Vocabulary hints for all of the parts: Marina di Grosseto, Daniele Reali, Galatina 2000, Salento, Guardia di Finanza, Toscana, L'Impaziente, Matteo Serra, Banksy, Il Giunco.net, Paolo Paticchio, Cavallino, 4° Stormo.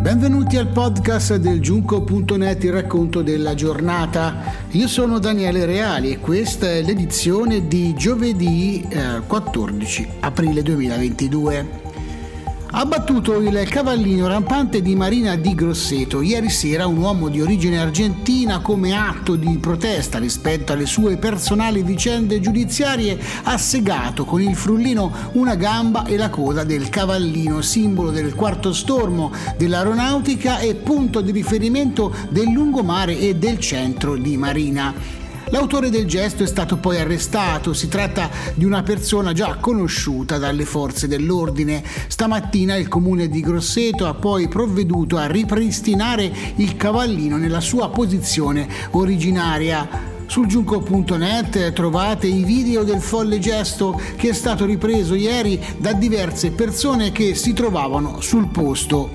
Benvenuti al podcast del Giunco.net, il racconto della giornata. Io sono Daniele Reali e questa è l'edizione di giovedì 14 aprile 2022. Abbattuto il cavallino rampante di Marina di Grosseto ieri sera, un uomo di origine argentina, come atto di protesta rispetto alle sue personali vicende giudiziarie, ha segato con il frullino una gamba e la coda del cavallino, simbolo del 4° stormo dell'aeronautica e punto di riferimento del lungomare e del centro di Marina. L'autore del gesto è stato poi arrestato. Si tratta di una persona già conosciuta dalle forze dell'ordine. Stamattina il comune di Grosseto ha poi provveduto a ripristinare il cavallino nella sua posizione originaria. Sul Giunco.net trovate i video del folle gesto che è stato ripreso ieri da diverse persone che si trovavano sul posto.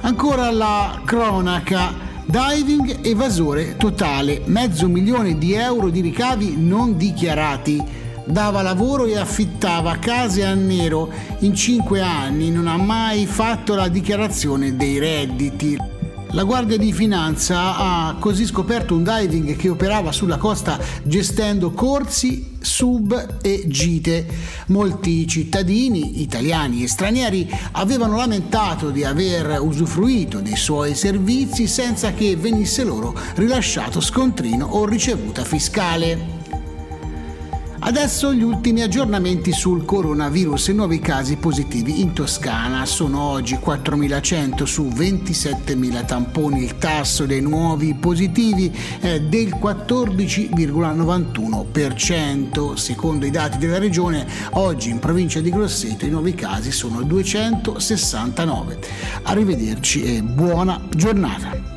Ancora la cronaca. Diving evasore totale, $500.000 di ricavi non dichiarati. Dava lavoro e affittava case a nero. In 5 anni non ha mai fatto la dichiarazione dei redditi. La Guardia di Finanza ha così scoperto un diving che operava sulla costa gestendo corsi, sub e gite. Molti cittadini, italiani e stranieri, avevano lamentato di aver usufruito dei suoi servizi senza che venisse loro rilasciato scontrino o ricevuta fiscale. Adesso gli ultimi aggiornamenti sul coronavirus e nuovi casi positivi in Toscana. Sono oggi 4.100 su 27.000 tamponi. Il tasso dei nuovi positivi è del 14,91%. Secondo i dati della regione, oggi in provincia di Grosseto i nuovi casi sono 269. Arrivederci e buona giornata.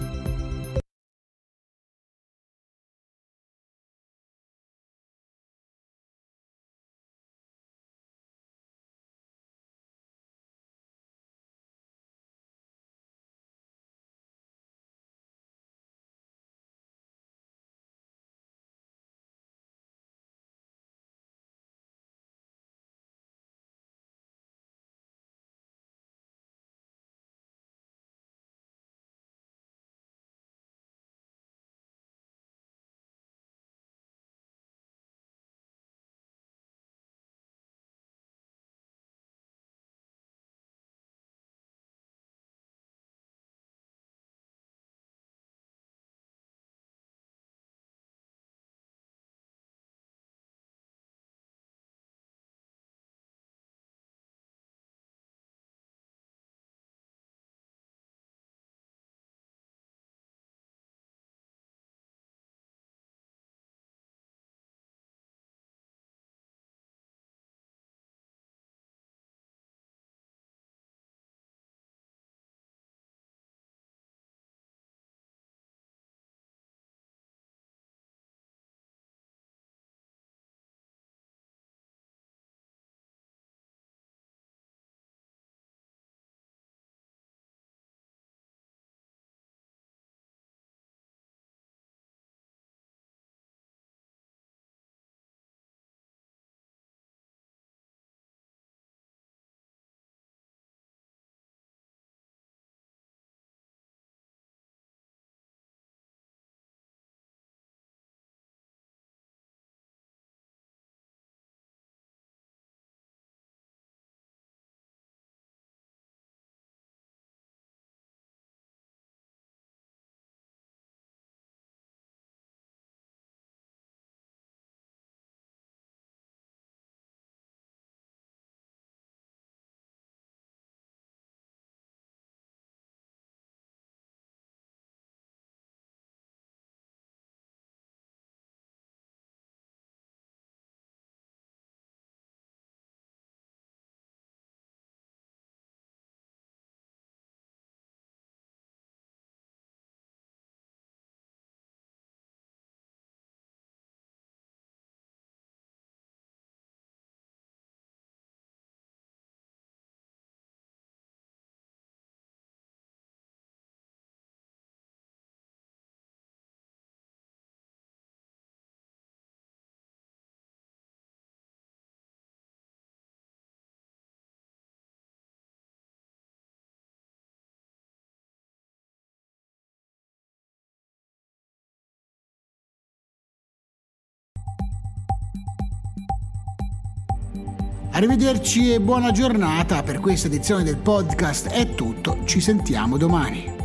Arrivederci e buona giornata. Per questa edizione del podcast è tutto, ci sentiamo domani.